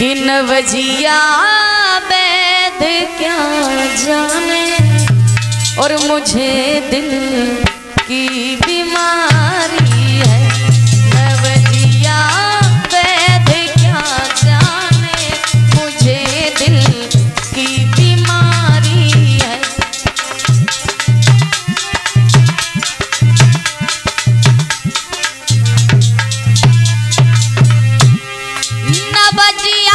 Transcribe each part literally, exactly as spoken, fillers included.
कि नबजिया वैध क्या जाने और मुझे दिल की बीमारी है। नबजिया वैध क्या जाने मुझे दिल की बीमारी है। नबजिया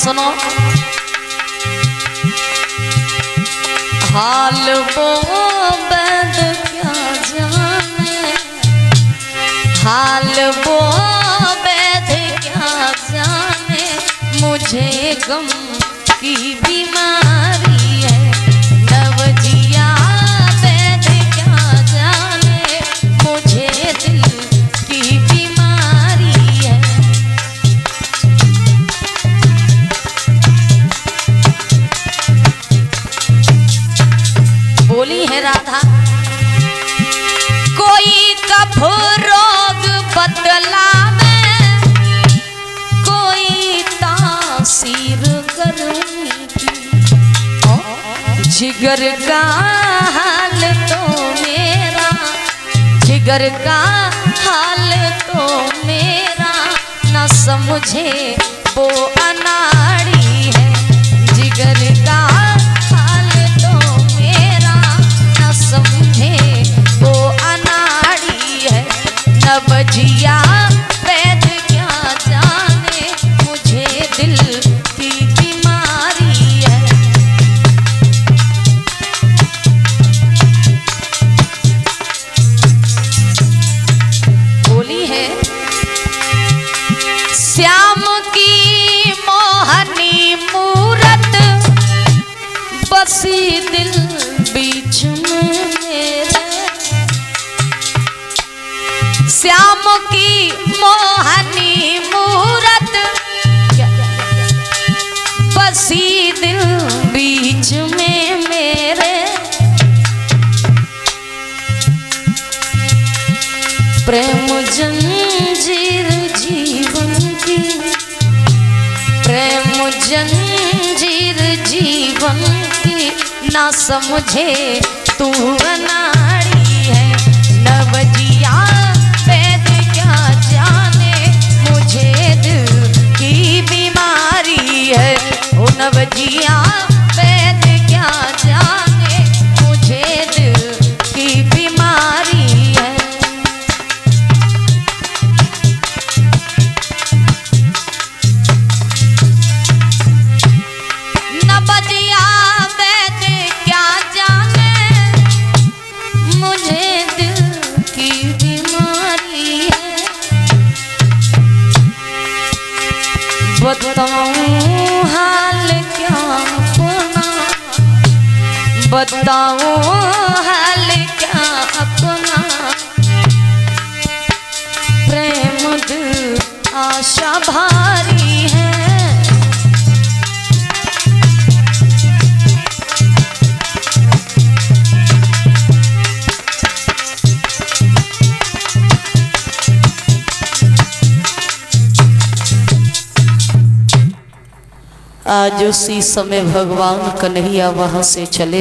सुनो हाल वो बद क्या जाने, हाल वो बद क्या जाने मुझे गम की बीमारी है। नबजिया वैध क्या जाने मुझे दिल की बोली है राधा। कोई कफ रोग बतला में कोई तासीर गर्मी की, जिगर का हाल तो मेरा, जिगर का हाल तो मेरा ना समझे वो अनाड़ी है। जिगर का नबजिया वैध क्या जाने मुझे दिल की बीमारी है। बोली है श्याम की मोहनी मूरत बसी दिल बीच में मेरे, श्याम की मोहनी मूरत बसी दिल बीच में मेरे। प्रेम जंजीर जीवन की, प्रेम जंजीर जीवन की ना समझे तू अनाड़ी है। नबजिया नबजिया वैध क्या जाने मुझे दिल की बीमारी है। नबजिया वैध क्या जाने मुझे दिल की बीमारी है। बताऊं हाल क्या अपना, बताऊं हाल क्या अपना, प्रेम दिल आशा भारी है। आज उसी समय भगवान कन्हैया वहाँ से चले।